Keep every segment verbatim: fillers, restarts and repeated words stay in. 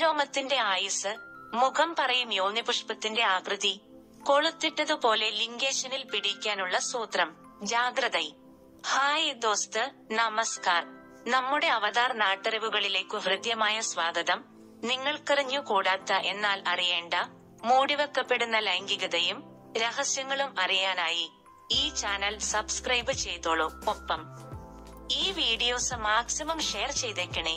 അതിരോമത്തിന്റെ ആയുസ്, മുഖം പറയും യോനിപുഷ്പത്തിന്റെ ആകൃതി, കൊളുത്തിട്ടതുപോലെ ലിംഗേഷനിൽ പിടിക്കാനുള്ള സൂത്രം. ജാഗ്രതയായി. ഹായ് ദോസ്ത്, നമസ്കാർ. നമ്മുടെ അവതാർ നാട്ടറിവുകളിലേക്കു ഹൃദ്യമായ സ്വാഗതം. നിങ്ങൾക്കറിഞ്ഞുകൂടാത്ത എന്നാൽ അറിയേണ്ട, മൂടിവെക്കപ്പെടുന്ന ലൈംഗികതയും രഹസ്യങ്ങളും അറിയാനായി ഈ ചാനൽ സബ്സ്ക്രൈബ് ചെയ്തോളൂ. ഒപ്പം ഈ വീഡിയോസ് മാക്സിമം ഷെയർ ചെയ്തേക്കണേ.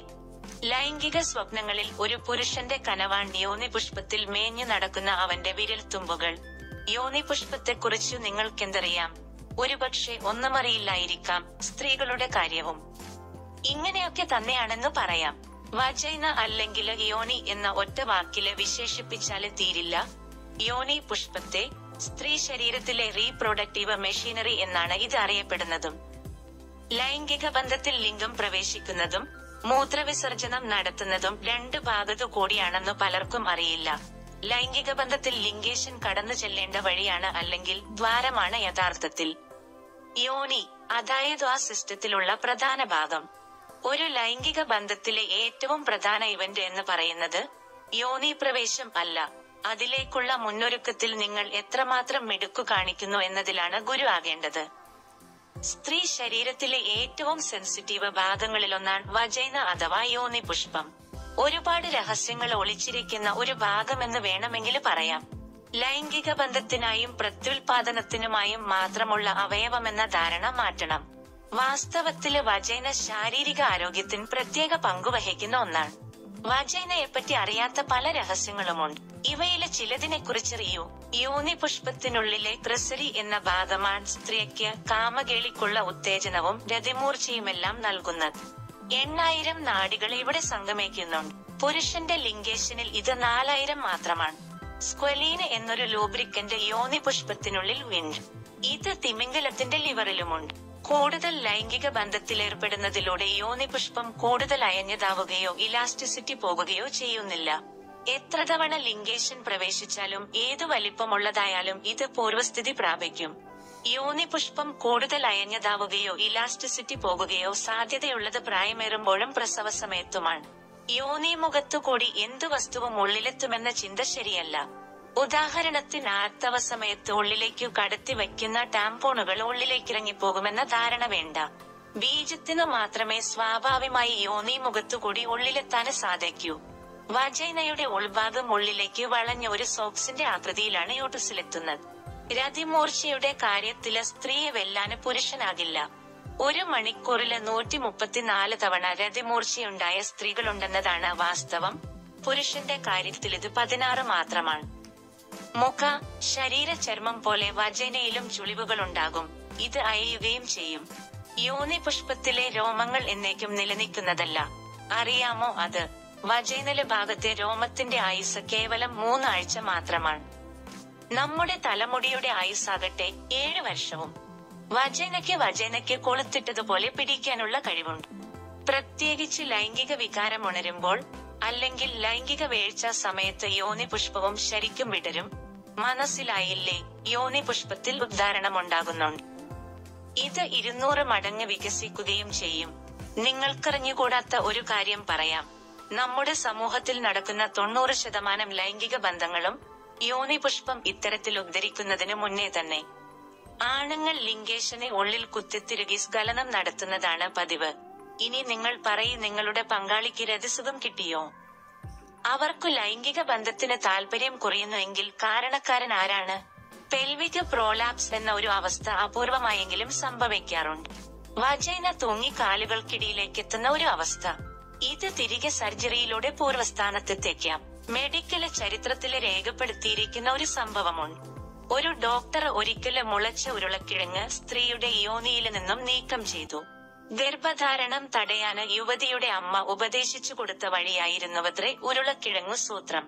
ലൈംഗിക സ്വപ്നങ്ങളിൽ ഒരു പുരുഷന്റെ കനവാൻ യോനിപുഷ്പത്തിൽ മേഞ്ഞു നടക്കുന്ന അവന്റെ വിരൽത്തുമ്പുകൾ. യോനിപുഷ്പത്തെക്കുറിച്ചു നിങ്ങൾക്കെന്തറിയാം? ഒരുപക്ഷെ ഒന്നുമറിയില്ലായിരിക്കാം. സ്ത്രീകളുടെ കാര്യവും ഇങ്ങനെയൊക്കെ തന്നെയാണെന്ന് പറയാം. വജൈന അല്ലെങ്കിൽ യോനി എന്ന ഒറ്റ വാക്കില് വിശേഷിപ്പിച്ചാല് തീരില്ല. യോനി പുഷ്പത്തെ സ്ത്രീ ശരീരത്തിലെ റീപ്രൊഡക്റ്റീവ് മെഷീനറി എന്നാണ് ഇത് അറിയപ്പെടുന്നതും. ലൈംഗിക ബന്ധത്തിൽ ലിംഗം പ്രവേശിക്കുന്നതും മൂത്രവിസർജനം നടത്തുന്നതും രണ്ട് ഭാഗത്തു കൂടിയാണെന്നു പലർക്കും അറിയില്ല. ലൈംഗിക ബന്ധത്തിൽ ലിംഗേഷൻ കടന്നു ചെല്ലേണ്ട വഴിയാണ് അല്ലെങ്കിൽ ദ്വാരമാണ് യഥാർത്ഥത്തിൽ യോനി, അതായത് ആ സിസ്റ്റത്തിലുള്ള പ്രധാന ഭാഗം. ഒരു ലൈംഗിക ബന്ധത്തിലെ ഏറ്റവും പ്രധാന ഇവന്റ് എന്ന് പറയുന്നത് യോനി പ്രവേശം അല്ല, അതിലേക്കുള്ള മുന്നൊരുക്കത്തിൽ നിങ്ങൾ എത്രമാത്രം മിടുക്കു കാണിക്കുന്നു എന്നതിലാണ് ഗുരു ആകേണ്ടത്. സ്ത്രീ ശരീരത്തിലെ ഏറ്റവും സെൻസിറ്റീവ് ഭാഗങ്ങളിലൊന്നാണ് വജൈന അഥവാ യോനി പുഷ്പം. ഒരുപാട് രഹസ്യങ്ങൾ ഒളിച്ചിരിക്കുന്ന ഒരു ഭാഗമെന്ന് വേണമെങ്കിൽ പറയാം. ലൈംഗിക ബന്ധത്തിനായും പ്രത്യുൽപാദനത്തിനുമായും മാത്രമുള്ള അവയവമെന്ന ധാരണ മാറ്റണം. വാസ്തവത്തില് വജൈന ശാരീരിക ആരോഗ്യത്തിന് പ്രത്യേക പങ്കുവഹിക്കുന്ന ഒന്നാണ്. വജൈനയെപ്പറ്റി അറിയാത്ത പല രഹസ്യങ്ങളുമുണ്ട്. ഇവയിലെ ചിലതിനെ കുറിച്ചറിയൂ. യോനി പുഷ്പത്തിനുള്ളിലെ പ്രസരി എന്ന ഭാഗമാണ് സ്ത്രീക്ക് കാമകേളിക്കുള്ള ഉത്തേജനവും രതിമൂർച്ചയുമെല്ലാം നൽകുന്നത്. എണ്ണായിരം നാടികൾ ഇവിടെ സംഗമിക്കുന്നുണ്ട്. പുരുഷന്റെ ലിംഗേഷനിൽ ഇത് നാലായിരം മാത്രമാണ്. സ്ക്വലീന് എന്നൊരു ലൂബ്രിക്കന്റ് യോനി പുഷ്പത്തിനുള്ളിൽ ഉണ്ട്. ഇത് തിമിംഗലത്തിന്റെ ലിവറിലുമുണ്ട്. കൂടുതൽ ലൈംഗിക ബന്ധത്തിലേർപ്പെടുന്നതിലൂടെ യോനിപുഷ്പം കൂടുതൽ അയഞ്ഞതാവുകയോ ഇലാസ്റ്റിസിറ്റി പോകുകയോ ചെയ്യുന്നില്ല. എത്ര തവണ ലിംഗേഷൻ പ്രവേശിച്ചാലും ഏതു വലിപ്പമുള്ളതായാലും ഇത് പൂർവസ്ഥിതി പ്രാപിക്കും. യോനിപുഷ്പം കൂടുതൽ അയഞ്ഞതാവുകയോ ഇലാസ്റ്റിസിറ്റി പോകുകയോ സാധ്യതയുള്ളത് പ്രായമേറുമ്പോഴും പ്രസവ സമയത്തുമാണ്. യോനിമുഖത്തുകൂടി എന്തു വസ്തുവും ഉള്ളിലെത്തുമെന്ന ചിന്ത ശരിയല്ല. ഉദാഹരണത്തിന് ആർത്തവ സമയത്ത് ഉള്ളിലേക്കു കടത്തി വയ്ക്കുന്ന ടാംപോണുകൾ ഉള്ളിലേക്കിറങ്ങിപ്പോകുമെന്ന ധാരണ വേണ്ട. ബീജത്തിനു മാത്രമേ സ്വാഭാവികമായി യോനി മുഖത്തുകൂടി ഉള്ളിലെത്താന് സാധിക്കൂ. വജൈനയുടെ ഉൾഭാഗം ഉള്ളിലേക്ക് വളഞ്ഞ ഒരു സോക്സിന്റെ ആകൃതിയിലാണ് യൂട്ടസിലെത്തുന്നത്. രതിമൂർച്ചയുടെ കാര്യത്തില് സ്ത്രീയെ വെല്ലാന് പുരുഷനാകില്ല. ഒരു മണിക്കൂറില് നൂറ്റി മുപ്പത്തിനാല് തവണ രതിമൂർച്ചയുണ്ടായ സ്ത്രീകളുണ്ടെന്നതാണ് വാസ്തവം. പുരുഷന്റെ കാര്യത്തിലിത് പതിനാറ് മാത്രമാണ്. മുഖ, ശരീര ചർമ്മം പോലെ വജൈനയിലും ചുളിവുകളുണ്ടാകും. ഇത് അയയുകയും ചെയ്യും. യോനി പുഷ്പത്തിലെ രോമങ്ങൾ എന്നേക്കും നിലനിൽക്കുന്നതല്ല. അറിയാമോ അത്? വജൈനല് ഭാഗത്തെ രോമത്തിന്റെ ആയുസ് കേവലം മൂന്നാഴ്ച മാത്രമാണ്. നമ്മുടെ തലമുടിയുടെ ആയുസാകട്ടെ ഏഴ് വർഷവും. വജൈനയ്ക്ക് വജൈനയ്ക്ക് കൊളുത്തിട്ടതുപോലെ പിടിക്കാനുള്ള കഴിവുണ്ട്. പ്രത്യേകിച്ച് ലൈംഗിക വികാരം ഉണരുമ്പോൾ അല്ലെങ്കിൽ ലൈംഗിക വീഴ്ച സമയത്ത് യോനി പുഷ്പവും ശരിക്കും വിടരും. മനസ്സിലായില്ലേ? യോനി പുഷ്പത്തിൽ ഉദ്ധാരണമുണ്ടാകുന്നുണ്ട്. ഇത് ഇരുന്നൂറ് മടങ്ങ് വികസിക്കുകയും ചെയ്യും. നിങ്ങൾക്കറിഞ്ഞുകൂടാത്ത ഒരു കാര്യം പറയാം. നമ്മുടെ സമൂഹത്തിൽ നടക്കുന്ന തൊണ്ണൂറ് ശതമാനം ലൈംഗിക ബന്ധങ്ങളും യോനി പുഷ്പം ഇത്തരത്തിൽ ഉദ്ധരിക്കുന്നതിനു മുന്നേ തന്നെ. ആണുങ്ങൾ ലിംഗേഷനെ ഉള്ളിൽ കുത്തിത്തിരുകി സ്ഖലനം നടത്തുന്നതാണ് പതിവ്. ഇനി നിങ്ങൾ പറയും, നിങ്ങളുടെ പങ്കാളിക്ക് രതിസുഖം കിട്ടിയോ? അവർക്കു ലൈംഗിക ബന്ധത്തിന് താല്പര്യം കുറയുന്നുവെങ്കിൽ കാരണക്കാരൻ ആരാണ്? പെൽവിക് പ്രോലാപ്സ് എന്ന ഒരു അവസ്ഥ അപൂർവമായെങ്കിലും സംഭവിക്കാറുണ്ട്. വജൈന തൂങ്ങി കാലുകൾക്കിടയിലേക്ക് എത്തുന്ന ഒരു അവസ്ഥ. ഇത് തിരികെ സർജറിയിലൂടെ പൂർവസ്ഥാനത്തെത്തിക്കാം. മെഡിക്കല് ചരിത്രത്തില് രേഖപ്പെടുത്തിയിരിക്കുന്ന ഒരു സംഭവമുണ്ട്. ഒരു ഡോക്ടർ ഒരിക്കല് മുളച്ച ഉരുളക്കിഴങ്ങ് സ്ത്രീയുടെ യോനിയില് നിന്നും നീക്കം ചെയ്തു. ഗർഭധാരണം തടയാന് യുവതിയുടെ അമ്മ ഉപദേശിച്ചു കൊടുത്ത വഴിയായിരുന്നുവത്രേ ഉരുളക്കിഴങ്ങു സൂത്രം.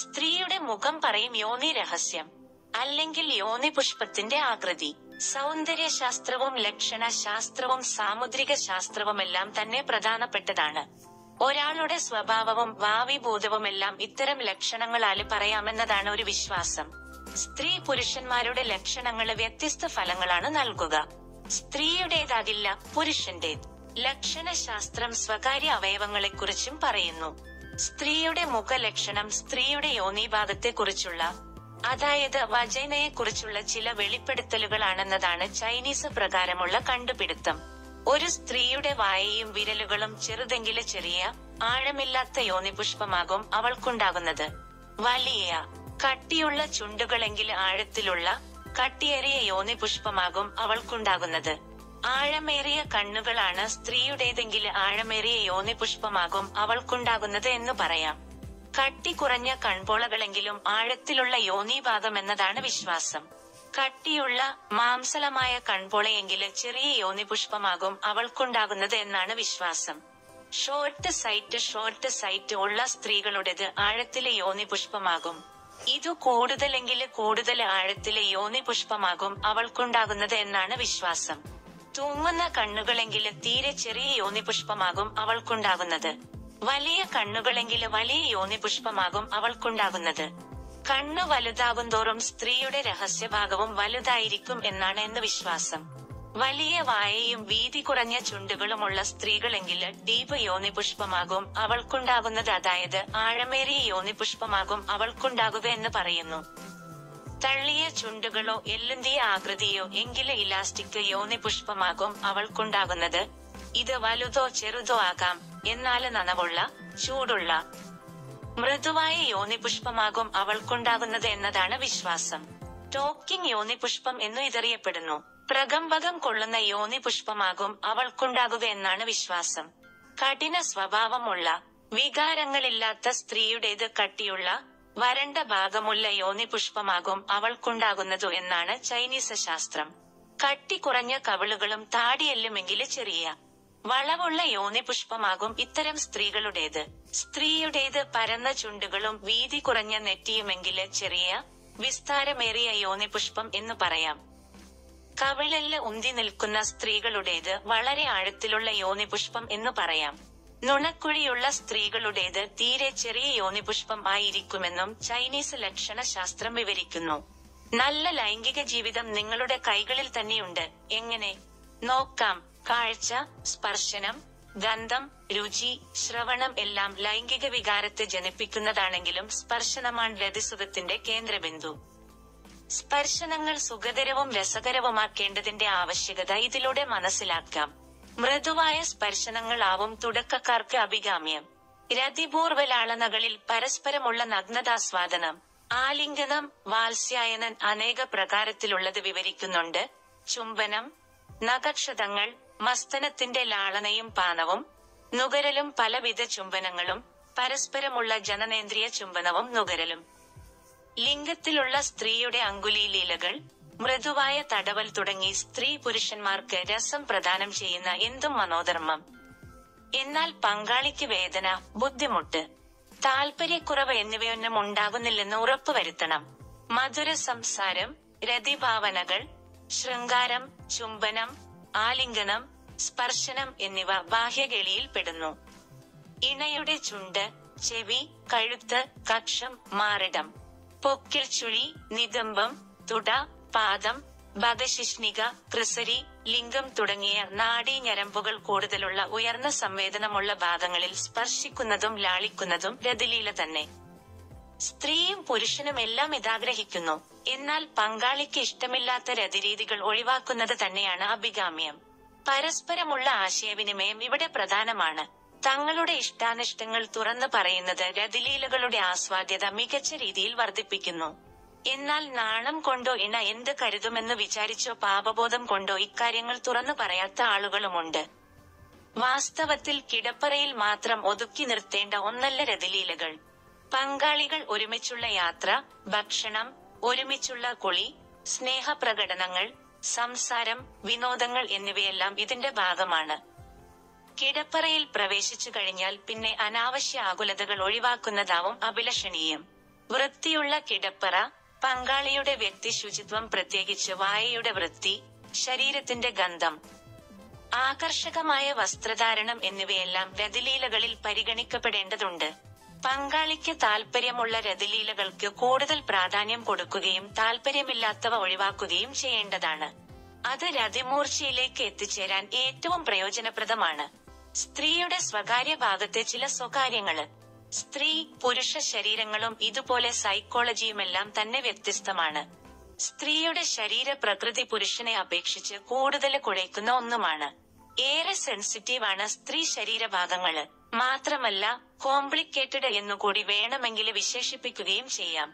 സ്ത്രീയുടെ മുഖം പറയും യോനി രഹസ്യം അല്ലെങ്കിൽ യോനി പുഷ്പത്തിന്റെ ആകൃതി. സൗന്ദര്യശാസ്ത്രവും ലക്ഷണ ശാസ്ത്രവും സാമുദ്രിക ശാസ്ത്രവുമെല്ലാം തന്നെ പ്രധാനപ്പെട്ടതാണ്. ഒരാളുടെ സ്വഭാവവും ഭാവിബോധവുമെല്ലാം ഇത്തരം ലക്ഷണങ്ങളാല് പറയാമെന്നതാണ് ഒരു വിശ്വാസം. സ്ത്രീ പുരുഷന്മാരുടെ ലക്ഷണങ്ങള് വ്യത്യസ്ത ഫലങ്ങളാണ് നൽകുക. സ്ത്രീയുടേതാകില്ല പുരുഷന്റെ. ലക്ഷണശാസ്ത്രം സ്വകാര്യ അവയവങ്ങളെക്കുറിച്ചും പറയുന്നു. സ്ത്രീയുടെ മുഖലക്ഷണം, സ്ത്രീയുടെ യോനിഭാഗത്തെക്കുറിച്ചുള്ള അതായത് വജൈനയെക്കുറിച്ചുള്ള ചില വെളിപ്പെടുത്തലുകളാണെന്നതാണ് ചൈനീസ് പ്രകാരമുള്ള കണ്ടുപിടുത്തം. ഒരു സ്ത്രീയുടെ വായയും വിരലുകളും ചെറുതെങ്കില് ചെറിയ ആഴമില്ലാത്ത യോനിപുഷ്പമാകും അവൾക്കുണ്ടാകുന്നത്. വലിയ കട്ടിയുള്ള ചുണ്ടുകളെങ്കിൽ ആഴത്തിലുള്ള കട്ടിയേറിയ യോനിപുഷ്പമാകും അവൾക്കുണ്ടാകുന്നത്. ആഴമേറിയ കണ്ണുകളാണ് സ്ത്രീയുടേതെങ്കിൽ ആഴമേറിയ യോനിപുഷ്പമാകും അവൾക്കുണ്ടാകുന്നത് എന്ന് പറയാം. കട്ടി കുറഞ്ഞ കൺപോളകളെങ്കിലും ആഴത്തിലുള്ള യോനിഭാഗം എന്നതാണ് വിശ്വാസം. കട്ടിയുള്ള മാംസലമായ കൺപോളയെങ്കിൽ ചെറിയ യോനിപുഷ്പമാകും അവൾക്കുണ്ടാകുന്നത് എന്നാണ് വിശ്വാസം. ഷോർട്ട് സൈറ്റ് ഷോർട്ട് സൈറ്റ് ഉള്ള സ്ത്രീകളുടേത് ആഴത്തിലെ യോനിപുഷ്പമാകും. ഇതു കൂടുതലെങ്കില് കൂടുതൽ ആഴത്തിലെ യോനിപുഷ്പമാകും അവൾക്കുണ്ടാകുന്നത് എന്നാണ് വിശ്വാസം. തൂങ്ങുന്ന കണ്ണുകളെങ്കില് തീരെ ചെറിയ യോനിപുഷ്പമാകും അവൾക്കുണ്ടാകുന്നത്. വലിയ കണ്ണുകളെങ്കില് വലിയ യോനിപുഷ്പമാകും അവൾക്കുണ്ടാകുന്നത്. കണ്ണു വലുതാകുന്തോറും സ്ത്രീയുടെ രഹസ്യഭാഗവും വലുതായിരിക്കും എന്നാണ് എന്ന് വിശ്വാസം. വലിയ വായയും വീതി കുറഞ്ഞ ചുണ്ടുകളുമുള്ള സ്ത്രീകളെങ്കില് ഡീപ് യോനിപുഷ്പമാകും അവൾക്കുണ്ടാകുന്നത്, അതായത് ആഴമേറിയ യോനിപുഷ്പമാകും അവൾക്കുണ്ടാകുക എന്ന് പറയുന്നു. തള്ളിയ ചുണ്ടുകളോ എല്ലുന്തിയ ആകൃതിയോ എങ്കില് ഇലാസ്റ്റിക് യോനിപുഷ്പമാകും അവൾക്കുണ്ടാകുന്നത്. ഇത് വലുതോ ചെറുതോ ആകാം, എന്നാല് നനവുള്ള ചൂടുള്ള മൃദുവായ യോനിപുഷ്പമാകും അവൾക്കുണ്ടാകുന്നത് എന്നതാണ് വിശ്വാസം. ടോക്കിംഗ് യോനിപുഷ്പം എന്നു ഇതറിയപ്പെടുന്നു. പ്രകമ്പകം കൊള്ളുന്ന യോനിപുഷ്പമാകും അവൾക്കുണ്ടാകുക എന്നാണ് വിശ്വാസം. കഠിന സ്വഭാവമുള്ള വികാരങ്ങളില്ലാത്ത സ്ത്രീയുടേത് കട്ടിയുള്ള വരണ്ട ഭാഗമുള്ള യോനിപുഷ്പമാകും അവൾക്കുണ്ടാകുന്നതു എന്നാണ് ചൈനീസ് ശാസ്ത്രം. കട്ടി കുറഞ്ഞ കവിളുകളും താടിയെല്ലുമെങ്കില് ചെറിയ വളവുള്ള യോനിപുഷ്പമാകും ഇത്തരം സ്ത്രീകളുടേത്. സ്ത്രീയുടേത് പരന്ന ചുണ്ടുകളും വീതി കുറഞ്ഞ നെറ്റിയുമെങ്കില് ചെറിയ വിസ്താരമേറിയ യോനിപുഷ്പം എന്നു പറയാം. കവിളില് ഉന്തി നിൽക്കുന്ന സ്ത്രീകളുടേത് വളരെ ആഴത്തിലുള്ള യോനിപുഷ്പം എന്നു പറയാം. നുണക്കുഴിയുള്ള സ്ത്രീകളുടേത് തീരെ ചെറിയ യോനിപുഷ്പം ആയിരിക്കുമെന്നും ചൈനീസ് ലക്ഷണശാസ്ത്രം വിവരിക്കുന്നു. നല്ല ലൈംഗിക ജീവിതം നിങ്ങളുടെ കൈകളിൽ തന്നെയുണ്ട്. എങ്ങനെ? നോക്കാം. കാഴ്ച, സ്പർശനം, ഗന്ധം, രുചി, ശ്രവണം എല്ലാം ലൈംഗിക വികാരത്തെ ജനിപ്പിക്കുന്നതാണെങ്കിലും സ്പർശനമാണ് രതിസുഖത്തിന്റെ കേന്ദ്രബിന്ദു. സ്പർശനങ്ങൾ സുഖകരവും രസകരവുമാക്കേണ്ടതിന്റെ ആവശ്യകത ഇതിലൂടെ മനസ്സിലാക്കാം. മൃദുവായ സ്പർശനങ്ങളാവും തുടക്കക്കാർക്ക് അഭികാമ്യം. രതിപൂർവലാളനകളിൽ പരസ്പരമുള്ള നഗ്നതാസ്വാദനം, ആലിംഗനം, വാത്സ്യായനൻ അനേക പ്രകാരത്തിലുള്ളത് വിവരിക്കുന്നുണ്ട്. ചുംബനം, നഖക്ഷതങ്ങൾ, മസ്തനത്തിന്റെ ലാളനയും പാനവും നുകരലും, പലവിധ ചുംബനങ്ങളും പരസ്പരമുള്ള ജനനേന്ദ്രിയ ചുംബനവും നുകരലും, ലിംഗത്തിലുള്ള സ്ത്രീയുടെ അങ്കുലി ലീലകൾ, മൃദുവായ തടവൽ തുടങ്ങി സ്ത്രീ പുരുഷന്മാർക്ക് രസം പ്രദാനം ചെയ്യുന്ന എന്തും മനോധർമ്മം. എന്നാൽ പങ്കാളിക്ക് വേദന, ബുദ്ധിമുട്ട്, താല്പര്യക്കുറവ് എന്നിവയൊന്നും ഉണ്ടാകുന്നില്ലെന്ന് ഉറപ്പുവരുത്തണം. മധുര സംസാരം, രതിഭാവനകൾ, ശൃംഗാരം, ചുംബനം, ആലിംഗനം, സ്പർശനം എന്നിവ ബാഹ്യകേളിയിൽ പെടുന്നു. ഇണയുടെ ചുണ്ട്, ചെവി, കഴുത്ത്, കക്ഷം, മാറിടം, പൊക്കിൽ ചുഴി, നിതംബം, തുട, പാദം, ഭഗശിഷ്ണിക, ക്രിസരി, ലിംഗം തുടങ്ങിയ നാഡീഞരമ്പുകൾ കൂടുതലുള്ള ഉയർന്ന സംവേദനമുള്ള ഭാഗങ്ങളിൽ സ്പർശിക്കുന്നതും ലാളിക്കുന്നതും രതിലീല തന്നെ. സ്ത്രീയും പുരുഷനും എല്ലാം ഇതാഗ്രഹിക്കുന്നു. എന്നാൽ പങ്കാളിക്ക് ഇഷ്ടമില്ലാത്ത രതിരീതികൾ ഒഴിവാക്കുന്നത് തന്നെയാണ് അഭികാമ്യം. പരസ്പരമുള്ള ആശയവിനിമയം ഇവിടെ പ്രധാനമാണ്. തങ്ങളുടെ ഇഷ്ടാനിഷ്ടങ്ങൾ തുറന്നു പറയുന്നത് രതിലീലകളുടെ ആസ്വാദ്യത മികച്ച രീതിയിൽ വർദ്ധിപ്പിക്കുന്നു. എന്നാൽ നാണം കൊണ്ടോ ഇണ എന്ത് കരുതുമെന്ന് വിചാരിച്ചോ പാപബോധം കൊണ്ടോ ഇക്കാര്യങ്ങൾ തുറന്നു പറയാത്ത ആളുകളുമുണ്ട്. വാസ്തവത്തിൽ കിടപ്പറയിൽ മാത്രം ഒതുക്കി നിർത്തേണ്ട ഒന്നല്ല രതിലീലകൾ. പങ്കാളികൾ ഒരുമിച്ചുള്ള യാത്ര, ഭക്ഷണം, ഒരുമിച്ചുള്ള കുളി, സ്നേഹപ്രകടനങ്ങൾ, സംസാരം, വിനോദങ്ങൾ എന്നിവയെല്ലാം ഇതിന്റെ ഭാഗമാണ്. കിടപ്പറയിൽ പ്രവേശിച്ചു കഴിഞ്ഞാൽ പിന്നെ അനാവശ്യ ആകുലതകൾ ഒഴിവാക്കുന്നതാവും അഭിലഷണീയം. വൃത്തിയുള്ള കിടപ്പറ, പങ്കാളിയുടെ വ്യക്തി ശുചിത്വം, പ്രത്യേകിച്ച് വായയുടെ വൃത്തി, ശരീരത്തിന്റെ ഗന്ധം, ആകർഷകമായ വസ്ത്രധാരണം എന്നിവയെല്ലാം രതിലീലകളിൽ പരിഗണിക്കപ്പെടേണ്ടതുണ്ട്. പങ്കാളിക്ക് താല്പര്യമുള്ള രതിലീലകൾക്ക് കൂടുതൽ പ്രാധാന്യം കൊടുക്കുകയും താല്പര്യമില്ലാത്തവ ഒഴിവാക്കുകയും ചെയ്യേണ്ടതാണ്. അത് രതിമൂർച്ചയിലേക്ക് എത്തിച്ചേരാൻ ഏറ്റവും പ്രയോജനപ്രദമാണ്. സ്ത്രീയുടെ സ്വകാര്യ ഭാഗത്തെ ചില സ്വകാര്യങ്ങള് സ്ത്രീ, പുരുഷ ശരീരങ്ങളും ഇതുപോലെ സൈക്കോളജിയുമെല്ലാം തന്നെ വ്യത്യസ്തമാണ്. സ്ത്രീയുടെ ശരീര പ്രകൃതി പുരുഷനെ അപേക്ഷിച്ച് കൂടുതൽ കുഴയ്ക്കുന്ന ഒന്നുമാണ്. ഏറെ സെൻസിറ്റീവാണ് സ്ത്രീ ശരീരഭാഗങ്ങള്. മാത്രമല്ല കോംപ്ലിക്കേറ്റഡ് എന്നുകൂടി വേണമെങ്കിൽ വിശേഷിപ്പിക്കുകയും ചെയ്യാം.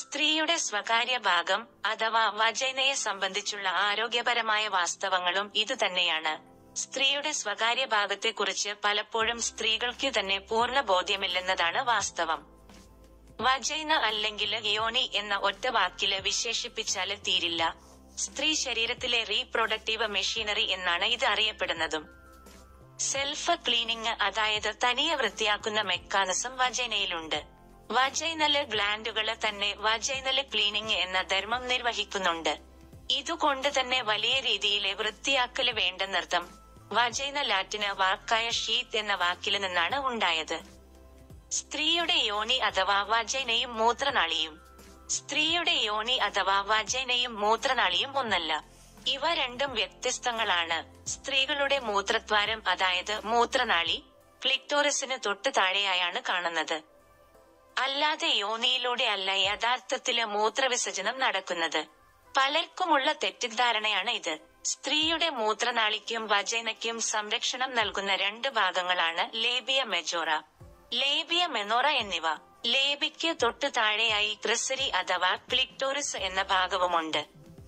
സ്ത്രീയുടെ സ്വകാര്യ ഭാഗം അഥവാ വജൈനയെ സംബന്ധിച്ചുള്ള ആരോഗ്യപരമായ വാസ്തവങ്ങളും ഇതുതന്നെയാണ്. സ്ത്രീയുടെ സ്വകാര്യ ഭാഗത്തെക്കുറിച്ച് പലപ്പോഴും സ്ത്രീകൾക്ക് തന്നെ പൂർണ്ണ ബോധ്യമില്ലെന്നതാണ് വാസ്തവം. വജൈന അല്ലെങ്കിൽ യോനി എന്ന ഒറ്റ വാക്കില് വിശേഷിപ്പിച്ചാല് തീരില്ല. സ്ത്രീ ശരീരത്തിലെ റീപ്രൊഡക്റ്റീവ് മെഷീനറി എന്നാണ് ഇത് അറിയപ്പെടുന്നതും. സെൽഫ് ക്ലീനിങ്, അതായത് തനിയെ വൃത്തിയാക്കുന്ന മെക്കാനിസം വജൈനയിലുണ്ട്. വജൈനല് ഗ്ലാൻഡുകള് തന്നെ വജൈനല് ക്ലീനിങ് എന്ന ധർമ്മം നിർവഹിക്കുന്നുണ്ട്. ഇതുകൊണ്ട് തന്നെ വലിയ രീതിയിലെ വൃത്തിയാക്കല് വേണ്ടെന്നർത്ഥം. വജൈന ലാറ്റിന് വാക്കായ ഷീത്ത് എന്ന വാക്കിൽ നിന്നാണ് ഉണ്ടായത്. സ്ത്രീയുടെ യോനി അഥവാ വജൈനയും മൂത്രനാളിയും സ്ത്രീയുടെ യോനി അഥവാ വജൈനയും മൂത്രനാളിയും ഒന്നല്ല. ഇവ രണ്ടും വ്യത്യസ്തങ്ങളാണ്. സ്ത്രീകളുടെ മൂത്രദ്വാരം, അതായത് മൂത്രനാളി, ക്ലിറ്റോറിസിന് തൊട്ട് താഴെയായാണ് കാണുന്നത്. അല്ലാതെ യോനിയിലൂടെ അല്ല യഥാർത്ഥത്തില് മൂത്രവിസർജനം നടക്കുന്നത്. പലർക്കുമുള്ള തെറ്റിദ്ധാരണയാണ് ഇത്. സ്ത്രീയുടെ മൂത്രനാളിക്കും വജൈനയ്ക്കും സംരക്ഷണം നൽകുന്ന രണ്ട് ഭാഗങ്ങളാണ് ലേബിയ മെജോറ, ലേബിയ മെനോറ എന്നിവ. ലേബിക്ക് തൊട്ട് താഴെയായി ക്രിസരി അഥവാ ക്ലിക്ടോറിസ് എന്ന ഭാഗവുമുണ്ട്.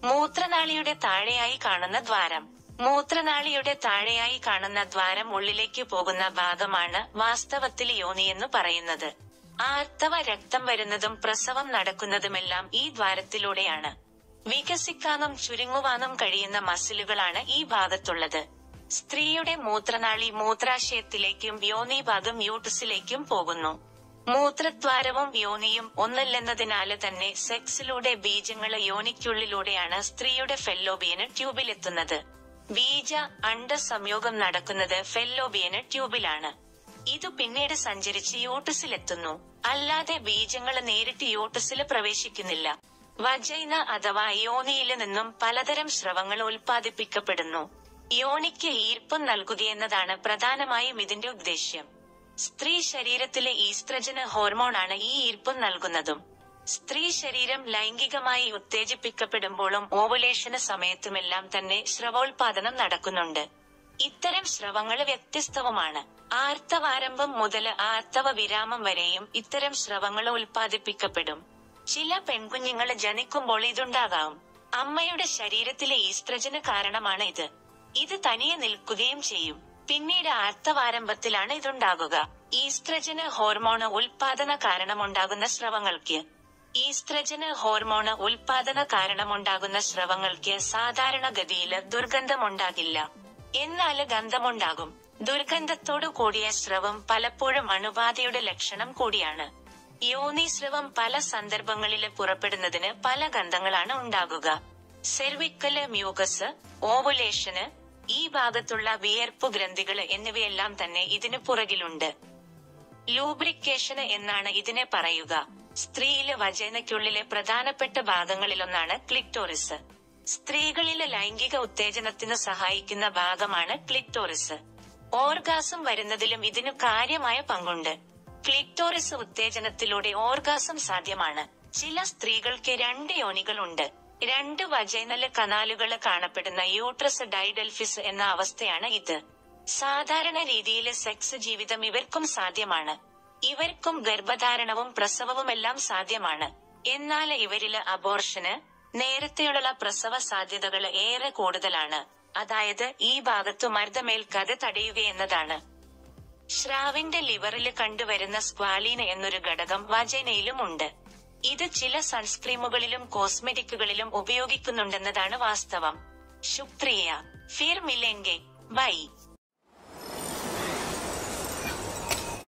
മൂത്രനാളിയുടെ താഴെയായി കാണുന്ന ദ്വാരം മൂത്രനാളിയുടെ താഴെയായി കാണുന്ന ദ്വാരം ഉള്ളിലേക്ക് പോകുന്ന ഭാഗമാണ് വാസ്തവത്തിൽ യോനിയെന്നു പറയുന്നത്. ആർത്തവ രക്തം വരുന്നതും പ്രസവം നടക്കുന്നതുമെല്ലാം ഈ ദ്വാരത്തിലൂടെയാണ്. വികസിക്കാനും ചുരുങ്ങുവാനും കഴിയുന്ന മസിലുകളാണ് ഈ ഭാഗത്തുള്ളത്. സ്ത്രീയുടെ മൂത്രനാളി മൂത്രാശയത്തിലേക്കും യോനിഭാഗം യൂട്ടസിലേക്കും പോകുന്നു. മൂത്രദ്വാരവും യോനിയും ഒന്നല്ലെന്നതിനാല് തന്നെ സെക്സിലൂടെ ബീജങ്ങള് യോനിക്കുള്ളിലൂടെയാണ് സ്ത്രീയുടെ ഫെല്ലോബിയന് ട്യൂബിലെത്തുന്നത്. ബീജ അണ്ട സംയോഗം നടക്കുന്നത് ഫെല്ലോബിയന് ട്യൂബിലാണ്. ഇതു പിന്നീട് സഞ്ചരിച്ച് യൂട്ടസിലെത്തുന്നു. അല്ലാതെ ബീജങ്ങള് നേരിട്ട് യൂട്ടസില് പ്രവേശിക്കുന്നില്ല. വജൈന അഥവാ യോനിയില് നിന്നും പലതരം സ്രവങ്ങൾ ഉൽപ്പാദിപ്പിക്കപ്പെടുന്നു. യോനിക്ക് ഈർപ്പം നൽകുകയെന്നതാണ് പ്രധാനമായും ഇതിന്റെ ഉദ്ദേശ്യം. സ്ത്രീ ശരീരത്തിലെ ഈസ്ട്രജന് ഹോർമോണാണ് ഈ ഈർപ്പം നൽകുന്നതും. സ്ത്രീ ശരീരം ലൈംഗികമായി ഉത്തേജിപ്പിക്കപ്പെടുമ്പോഴും ഓവുലേഷന് സമയത്തുമെല്ലാം തന്നെ സ്രവോൽപാദനം നടക്കുന്നുണ്ട്. ഇത്തരം സ്രവങ്ങള് വ്യത്യസ്തവുമാണ്. ആർത്തവാരംഭം മുതല് ആർത്തവ വിരാമം വരെയും ഇത്തരം സ്രവങ്ങള് ഉൽപ്പാദിപ്പിക്കപ്പെടും. ചില പെൺകുഞ്ഞുങ്ങള് ജനിക്കുമ്പോൾ ഇതുണ്ടാകാം. അമ്മയുടെ ശരീരത്തിലെ ഈസ്ട്രജന് കാരണമാണ് ഇത്. ഇത് തനിയെ നിൽക്കുകയും ചെയ്യും. പിന്നീട് ആർത്തവാരംഭത്തിലാണ് ഇതുണ്ടാകുക. ഈസ്ട്രജന് ഹോർമോണ് ഉൽപാദന കാരണമുണ്ടാകുന്ന സ്രവങ്ങൾക്ക് ഈസ്ട്രജന് ഹോർമോണ് ഉൽപാദന കാരണമുണ്ടാകുന്ന സ്രവങ്ങൾക്ക് സാധാരണഗതിയില് ദുർഗന്ധമുണ്ടാകില്ല. എന്നാല് ഗന്ധമുണ്ടാകും. ദുർഗന്ധത്തോടു കൂടിയ സ്രവം പലപ്പോഴും അണുബാധയുടെ ലക്ഷണം കൂടിയാണ്. യോനി സ്രവം പല സന്ദർഭങ്ങളില് പുറപ്പെടുന്നതിന് പല ഗന്ധങ്ങളാണ് ഉണ്ടാകുക. സെർവിക്കല് മ്യൂക്കസ്, ഓവുലേഷന്, ഈ ഭാഗത്തുള്ള വിയർപ്പു ഗ്രന്ഥികള് എന്നിവയെല്ലാം തന്നെ ഇതിനു പുറകിലുണ്ട്. ലൂബ്രിക്കേഷന് എന്നാണ് ഇതിനെ പറയുക. സ്ത്രീയിലെ വജൈനയ്ക്കുള്ളിലെ പ്രധാനപ്പെട്ട ഭാഗങ്ങളിലൊന്നാണ് ക്ലിക്ടോറിസ്. സ്ത്രീകളിലെ ലൈംഗിക ഉത്തേജനത്തിനു സഹായിക്കുന്ന ഭാഗമാണ് ക്ലിക്ടോറിസ്. ഓർഗാസം വരുന്നതിലും ഇതിനു കാര്യമായ പങ്കുണ്ട്. ക്ലിക്ടോറിസ് ഉത്തേജനത്തിലൂടെ ഓർഗാസം സാധ്യമാണ്. ചില സ്ത്രീകൾക്ക് രണ്ട് യോനികളുണ്ട്. രണ്ട് വജൈനല് കനാലുകള് കാണപ്പെടുന്ന യൂട്രസ് ഡൈഡൽഫിസ് എന്ന അവസ്ഥയാണ് ഇത്. സാധാരണ രീതിയില് സെക്സ് ജീവിതം ഇവർക്കും സാധ്യമാണ്. ഇവർക്കും ഗർഭധാരണവും പ്രസവവുമെല്ലാം സാധ്യമാണ്. എന്നാൽ ഇവരില് അബോർഷന്, നേരത്തെയുള്ള പ്രസവ സാധ്യതകള് ഏറെ കൂടുതലാണ്. അതായത് ഈ ഭാഗത്തു മർദ്ദമേൽക്കാതെ തടയുകയെന്നതാണ്. സ്രാവിന്റെ ലിവറില് കണ്ടുവരുന്ന സ്ക്വാലീൻ എന്നൊരു ഘടകം വജൈനയിലും ഉണ്ട്. ഇത് ചില സൺസ്ക്രീമുകളിലും കോസ്മെറ്റിക്കുകളിലും ഉപയോഗിക്കുന്നുണ്ടെന്നതാണ് വാസ്തവം. ശുക്രിയ ഫിർ മിലേംഗെ ബൈ.